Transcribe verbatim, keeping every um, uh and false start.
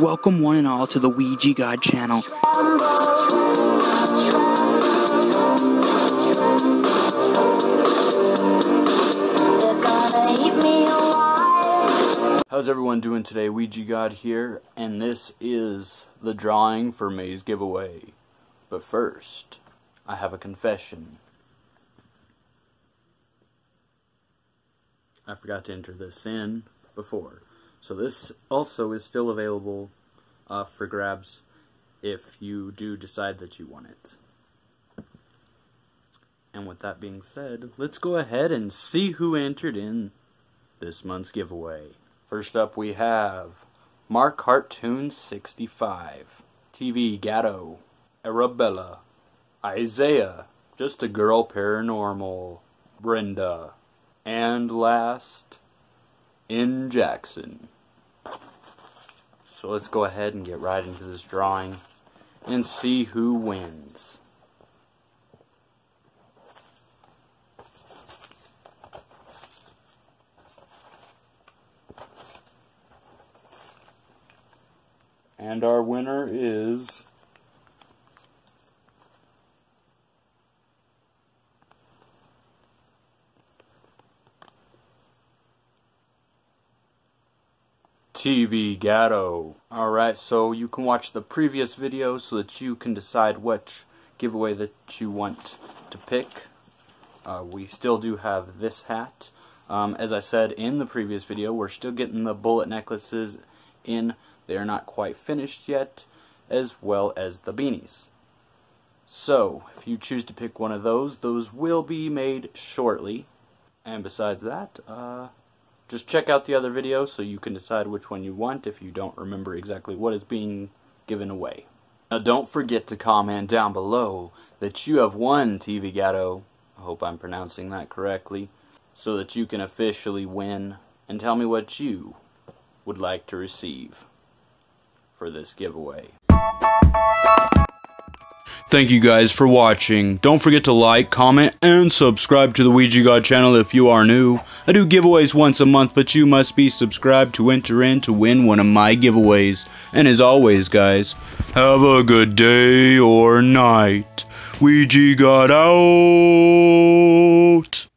Welcome one and all to the Ouija God channel. How's everyone doing today? Ouija God here, and this is the drawing for May's giveaway. But first, I have a confession. I forgot to enter this in before. So this also is still available uh, for grabs if you do decide that you want it. And with that being said, let's go ahead and see who entered in this month's giveaway. First up we have Mark Hartoon sixty-five, T V Gatto, Arabella, Isaiah, Just a Girl Paranormal, Brenda, and last, in Jackson. So let's go ahead and get right into this drawing and see who wins. And our winner is T V Gatto. Alright, so you can watch the previous video so that you can decide which giveaway that you want to pick. Uh, we still do have this hat. Um, as I said in the previous video, we're still getting the bullet necklaces in. They're not quite finished yet, as well as the beanies. So, if you choose to pick one of those, those will be made shortly. And besides that, uh... just check out the other video so you can decide which one you want if you don't remember exactly what is being given away. Now don't forget to comment down below that you have won, T V Gatto. I hope I'm pronouncing that correctly. So that you can officially win. And tell me what you would like to receive for this giveaway. Thank you guys for watching. Don't forget to like, comment, and subscribe to the Ouija God channel if you are new. I do giveaways once a month, but you must be subscribed to enter in to win one of my giveaways. And as always, guys, have a good day or night. Ouija God out!